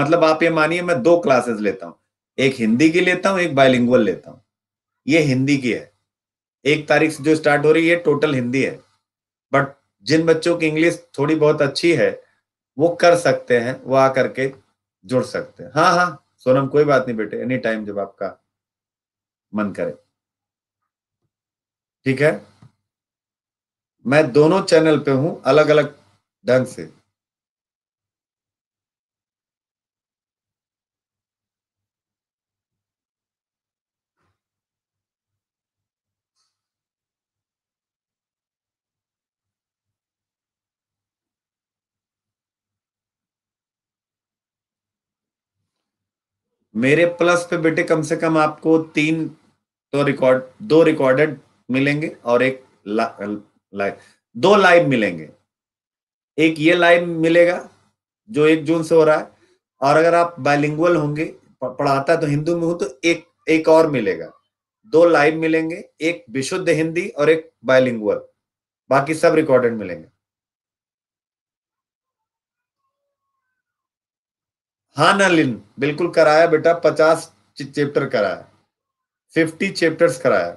मतलब आप ये मानिए मैं 2 क्लासेस लेता हूं, एक हिंदी की लेता हूं, एक बाइलिंगुअल लेता हूं। ये हिंदी की है, 1 तारीख से जो स्टार्ट हो रही है टोटल हिंदी है, बट जिन बच्चों की इंग्लिश थोड़ी बहुत अच्छी है वो कर सकते हैं, वो आकर के जुड़ सकते हैं। हाँ हाँ सोनम, कोई बात नहीं बेटे, एनी टाइम जब आपका मन करे, ठीक है। मैं दोनों चैनल पे हूं, अलग अलग ढंग से। मेरे प्लस पे बेटे कम से कम आपको 2 रिकॉर्डेड मिलेंगे और 1 लाइव, 2 लाइव मिलेंगे। एक ये लाइव मिलेगा जो 1 जून से हो रहा है, और अगर आप बाइलिंगुअल होंगे, पढ़ाता तो हिंदू में हूं तो एक और मिलेगा। 2 लाइव मिलेंगे, एक विशुद्ध हिंदी और 1 बाइलिंगुअल, बाकी सब रिकॉर्डेड मिलेंगे। हाँ नालिन, बिल्कुल कराया बेटा, 50 चैप्टर कराया, 50 चैप्टर्स कराया।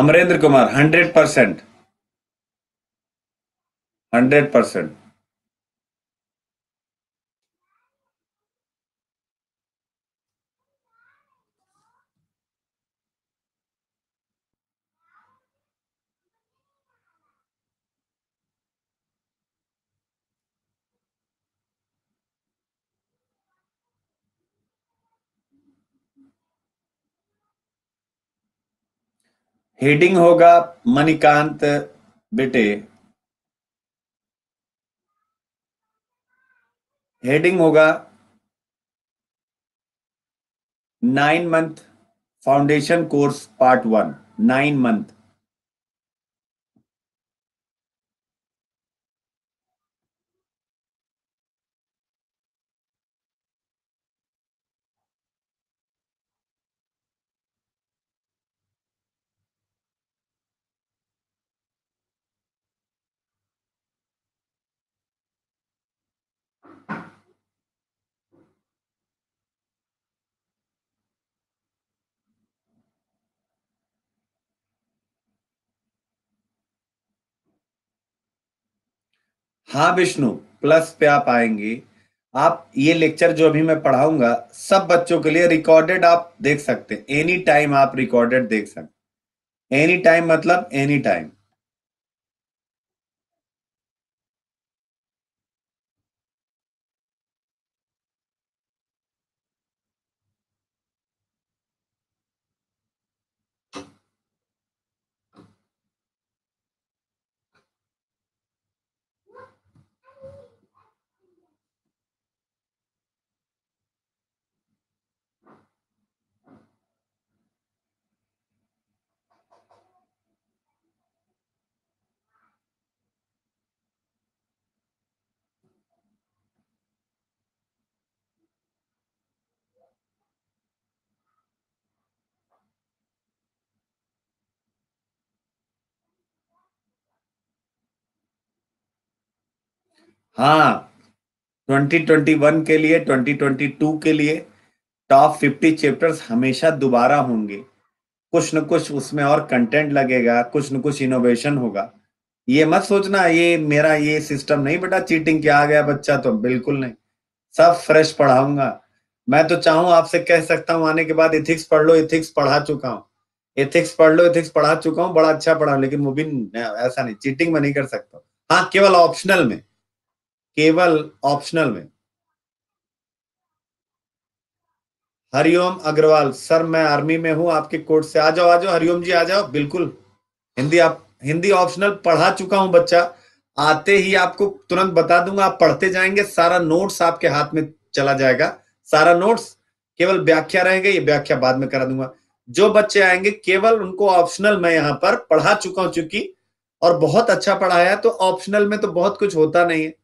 अमरेंद्र कुमार 100%, 100%। हेडिंग होगा मणिकांत बेटे, हेडिंग होगा 9 month foundation course part 1, 9 month. हाँ विष्णु, प्लस पे आप आएंगे, आप ये लेक्चर जो अभी मैं पढ़ाऊंगा सब बच्चों के लिए रिकॉर्डेड आप देख सकते हैं, एनी टाइम आप रिकॉर्डेड देख सकते हैं। एनी टाइम मतलब एनी टाइम। हाँ 2021 के लिए, 2022 के लिए टॉप 50 चैप्टर्स हमेशा दोबारा होंगे। कुछ न कुछ उसमें और कंटेंट लगेगा, कुछ न कुछ इनोवेशन होगा। ये मत सोचना ये मेरा ये सिस्टम नहीं बेटा, चीटिंग क्या आ गया बच्चा, तो बिल्कुल नहीं, सब फ्रेश पढ़ाऊंगा। मैं तो चाहूँ आपसे कह सकता हूँ आने के बाद एथिक्स पढ़ लो, एथिक्स पढ़ा चुका हूँ, एथिक्स पढ़ लो, एथिक्स पढ़ा चुका हूँ, बड़ा अच्छा पढ़ा। लेकिन वो भी ऐसा नहीं, चीटिंग में नहीं कर सकता। हाँ केवल ऑप्शनल में, केवल ऑप्शनल में। हरिओम अग्रवाल सर मैं आर्मी में हूं, आपके कोर्ट से। आ जाओ, आ जाओ हरिओम जी, आ जाओ बिल्कुल। हिंदी, आप हिंदी ऑप्शनल पढ़ा चुका हूं बच्चा, आते ही आपको तुरंत बता दूंगा, आप पढ़ते जाएंगे, सारा नोट्स आपके हाथ में चला जाएगा, सारा नोट्स। केवल व्याख्या रहेगा, ये व्याख्या बाद में करा दूंगा। जो बच्चे आएंगे केवल उनको ऑप्शनल मैं यहाँ पर पढ़ा चुका हूं, चूंकि और बहुत अच्छा पढ़ाया। तो ऑप्शनल में तो बहुत कुछ होता नहीं है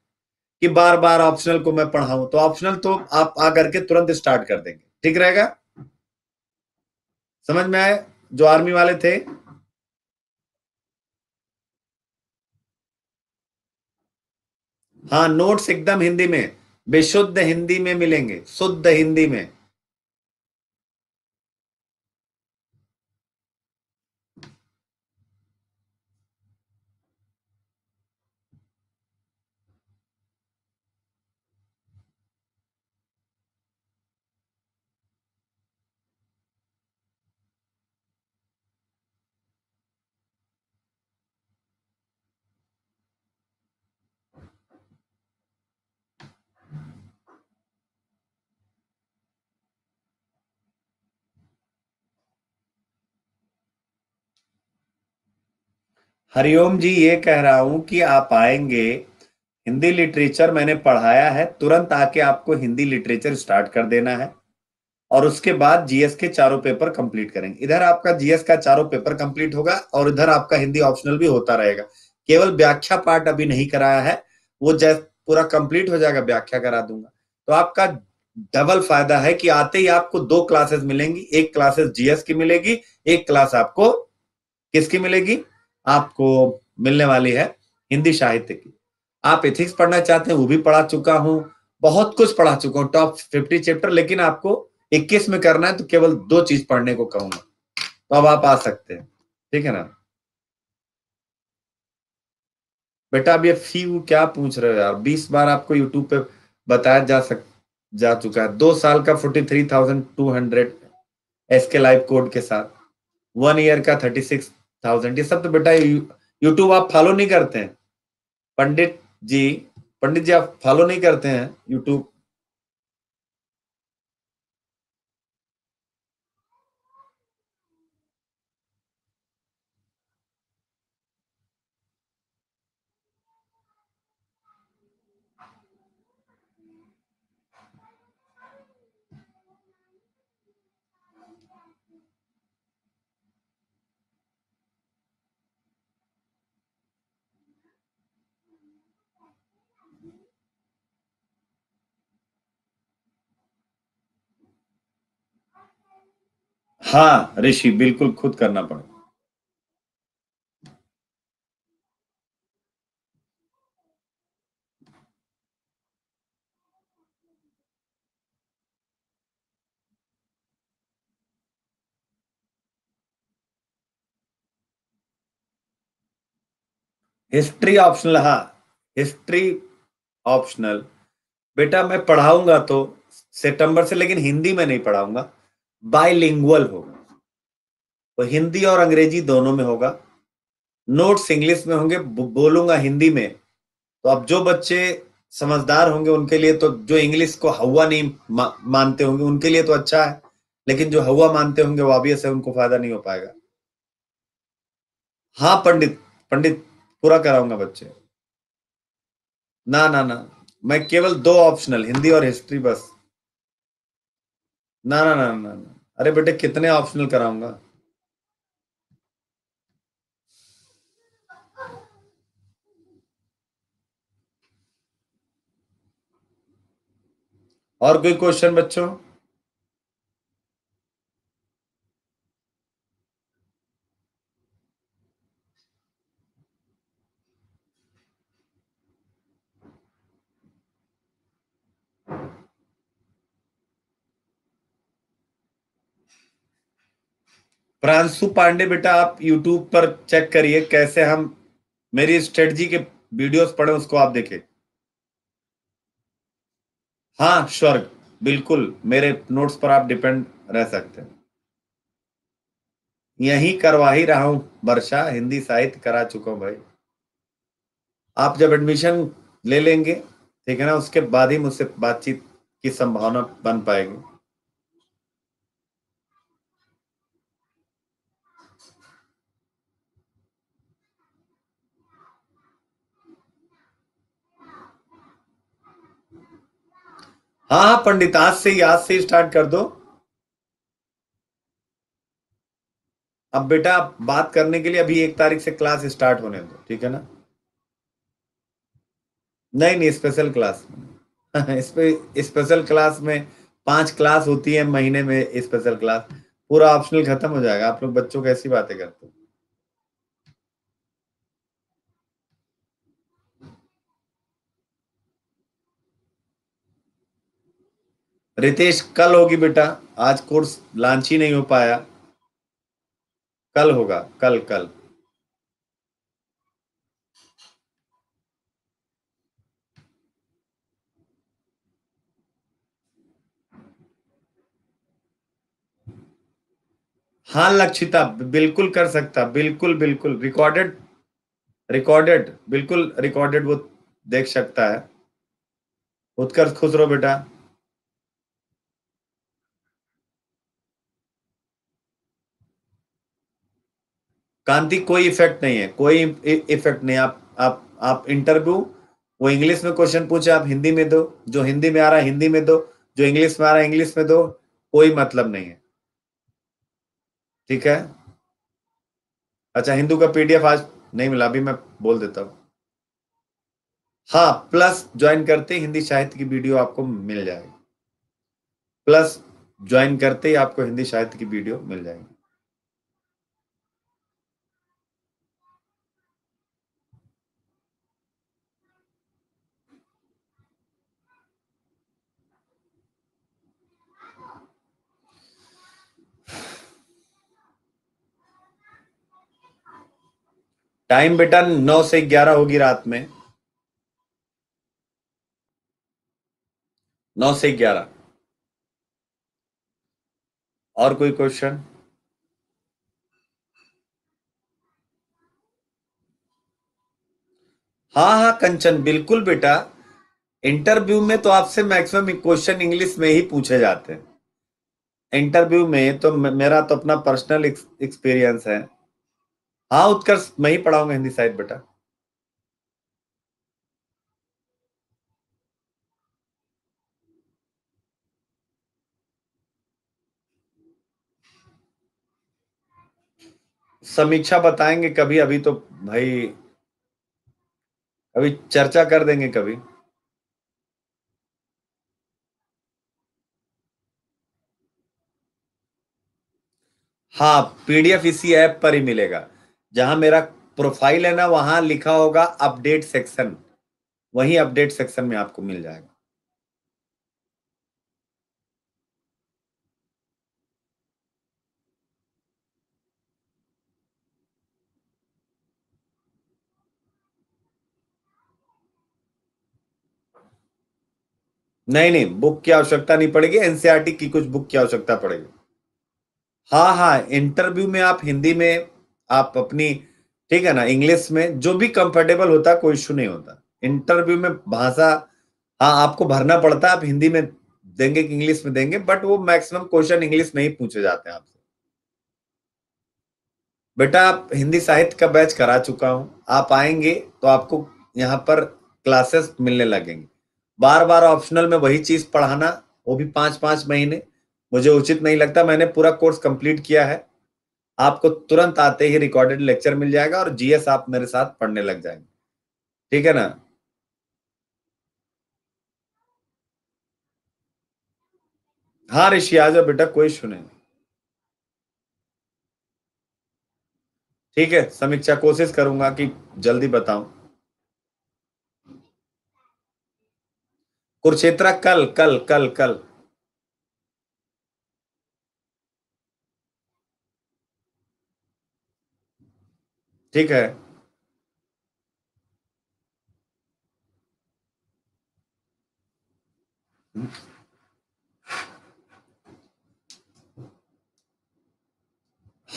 कि बार बार ऑप्शनल को मैं पढ़ाऊं, तो ऑप्शनल तो आप आ करके तुरंत स्टार्ट कर देंगे, ठीक रहेगा। समझ में आए जो आर्मी वाले थे। हाँ नोट्स एकदम हिंदी में, बेशुद्ध हिंदी में मिलेंगे, शुद्ध हिंदी में। हरिओम जी, ये कह रहा हूं कि आप आएंगे, हिंदी लिटरेचर मैंने पढ़ाया है, तुरंत आके आपको हिंदी लिटरेचर स्टार्ट कर देना है और उसके बाद जीएस के चारों पेपर कंप्लीट करेंगे। इधर आपका जीएस का चारों पेपर कंप्लीट होगा और इधर आपका हिंदी ऑप्शनल भी होता रहेगा। केवल व्याख्या पार्ट अभी नहीं कराया है, वो जैसे पूरा कंप्लीट हो जाएगा व्याख्या करा दूंगा। तो आपका डबल फायदा है कि आते ही आपको दो क्लासेस मिलेंगी, एक क्लासेस जीएस की मिलेगी, एक क्लास आपको किसकी मिलेगी, आपको मिलने वाली है हिंदी साहित्य की। आप एथिक्स पढ़ना चाहते हैं, वो भी पढ़ा चुका हूं, बहुत कुछ पढ़ा चुका हूं, टॉप 50 चैप्टर, लेकिन आपको 21 में करना है तो केवल दो चीज पढ़ने को कहूंगा, तो अब आप आ सकते हैं, ठीक है ना बेटा। अब ये फी क्या पूछ रहे हो यार, 20 बार आपको यूट्यूब पे बताया जा चुका है। 2 साल का 43,200 एसके लाइव कोड के साथ, 1 ईयर का 36,000। ये सब तो बेटा यूट्यूब आप फॉलो नहीं करते हैं पंडित जी, आप फॉलो नहीं करते हैं यूट्यूब। हाँ ऋषि, बिल्कुल खुद करना पड़ेगा। हिस्ट्री ऑप्शनल, हाँ हिस्ट्री ऑप्शनल बेटा मैं पढ़ाऊंगा तो सितंबर से, लेकिन हिंदी में नहीं पढ़ाऊंगा, बाइलिंगुअल होगा, वो हिंदी और अंग्रेजी दोनों में होगा। नोट्स इंग्लिश में होंगे, बोलूंगा हिंदी में। तो अब जो बच्चे समझदार होंगे उनके लिए, तो जो इंग्लिश को हवा नहीं मानते होंगे उनके लिए तो अच्छा है, लेकिन जो हवा मानते होंगे वो ऑब्वियस है उनको फायदा नहीं हो पाएगा। हाँ पंडित पूरा कराऊंगा बच्चे, ना मैं केवल दो ऑप्शनल हिंदी और हिस्ट्री बस, ना। अरे बेटे कितने ऑप्शनल कराऊंगा। और कोई क्वेश्चन बच्चों? प्रांशु पांडे बेटा आप YouTube पर चेक करिए कैसे हम मेरी स्ट्रेटजी के वीडियोस पढ़े, उसको आप देखें। हाँ स्वर्ग, बिल्कुल मेरे नोट्स पर आप डिपेंड रह सकते हैं। यही करवा ही रहा हूं वर्षा, हिंदी साहित्य करा चुका हूं भाई। आप जब एडमिशन ले लेंगे, ठीक है ना, उसके बाद ही मुझसे बातचीत की संभावना बन पाएगी। हाँ पंडित आज से स्टार्ट कर दो। अब बेटा आप बात करने के लिए अभी 1 तारीख से क्लास स्टार्ट होने दो, ठीक है ना। नहीं स्पेशल क्लास स्पेशल क्लास में 5 क्लास होती है महीने में, स्पेशल क्लास पूरा ऑप्शनल खत्म हो जाएगा। आप लोग बच्चों कैसी बातें करते हो। रितेश कल होगी बेटा, आज कोर्स लॉन्च ही नहीं हो पाया, कल होगा, कल। हाँ लक्षिता बिल्कुल कर सकता, बिल्कुल रिकॉर्डेड, बिल्कुल रिकॉर्डेड वो देख सकता है। उत्कर्ष खुश रहो बेटा। कांति कोई इफेक्ट नहीं है, कोई इफेक्ट नहीं। आप इंटरव्यू, वो इंग्लिश में क्वेश्चन पूछे आप हिंदी में दो, जो हिंदी में आ रहा है हिंदी में दो, जो इंग्लिश में आ रहा है इंग्लिश में दो, कोई मतलब नहीं है। ठीक है। अच्छा, हिंदू का पीडीएफ आज नहीं मिला, अभी मैं बोल देता हूँ। हाँ, प्लस ज्वाइन करते ही हिंदी साहित्य की वीडियो आपको मिल जाएगी। प्लस ज्वाइन करते ही आपको हिंदी साहित्य की वीडियो मिल जाएगी। टाइम बेटा 9 से 11 होगी रात में, 9 से 11। और कोई क्वेश्चन? हाँ, कंचन बिल्कुल बेटा, इंटरव्यू में तो आपसे मैक्सिमम क्वेश्चन इंग्लिश में ही पूछे जाते हैं। इंटरव्यू में तो मेरा तो अपना पर्सनल एक्सपीरियंस है। हाँ उत्कर्ष, मैं ही पढ़ाऊंगा हिंदी साइड बेटा। समीक्षा बताएंगे कभी, अभी तो भाई अभी चर्चा कर देंगे कभी। हाँ, पीडीएफ इसी ऐप पर ही मिलेगा। जहां मेरा प्रोफाइल है ना, वहां लिखा होगा अपडेट सेक्शन, वही अपडेट सेक्शन में आपको मिल जाएगा। नहीं, बुक की आवश्यकता नहीं पड़ेगी, एनसीईआरटी की कुछ बुक की आवश्यकता पड़ेगी। हाँ, इंटरव्यू में आप हिंदी में, आप अपनी, ठीक है ना, इंग्लिश में जो भी कंफर्टेबल होता, कोई इश्यू नहीं होता इंटरव्यू में। भाषा हाँ आपको भरना पड़ता है, आप हिंदी में देंगे कि इंग्लिश में देंगे, बट वो मैक्सिमम क्वेश्चन इंग्लिश में ही पूछे जाते हैं आपसे। बेटा आप हिंदी साहित्य का बैच करा चुका हूँ, आप आएंगे तो आपको यहाँ पर क्लासेस मिलने लगेंगे। बार बार ऑप्शनल में वही चीज पढ़ाना, वो भी 5-5 महीने, मुझे उचित नहीं लगता। मैंने पूरा कोर्स कंप्लीट किया है, आपको तुरंत आते ही रिकॉर्डेड लेक्चर मिल जाएगा और जीएस आप मेरे साथ पढ़ने लग जाएंगे। ठीक है ना। हाँ ऋषि आ जाओ बेटा, कोई इशू नहीं। ठीक है समीक्षा, कोशिश करूंगा कि जल्दी बताऊं। कुरुक्षेत्र कल कल कल कल ठीक है।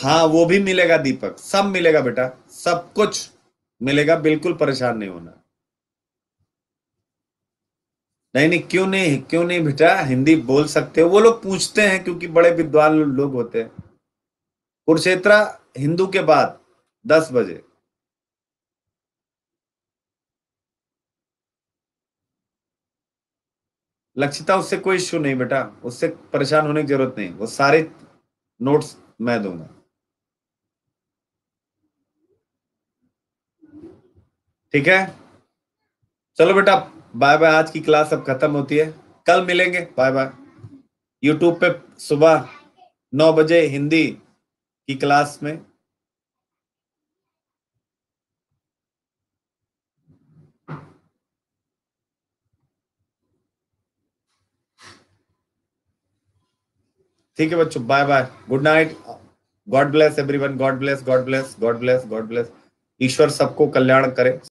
हाँ वो भी मिलेगा दीपक, सब मिलेगा बेटा, सब कुछ मिलेगा, बिल्कुल परेशान नहीं होना। नहीं, क्यों नहीं बेटा, हिंदी बोल सकते हो। वो लोग पूछते हैं क्योंकि बड़े विद्वान लोग होते हैं। कुरुक्षेत्र हिंदू के बाद 10 बजे। लक्षिता, उससे कोई इश्यू नहीं बेटा, उससे परेशान होने की जरूरत नहीं, वो सारे नोट्स मैं दूंगा। ठीक है, चलो बेटा बाय बाय, आज की क्लास अब खत्म होती है, कल मिलेंगे, बाय बाय। यूट्यूब पे सुबह 9 बजे हिंदी की क्लास में। ठीक है बच्चों, bye bye, good night, God bless everyone, God bless, God bless, God bless, God bless. ईश्वर सबको कल्याण करे।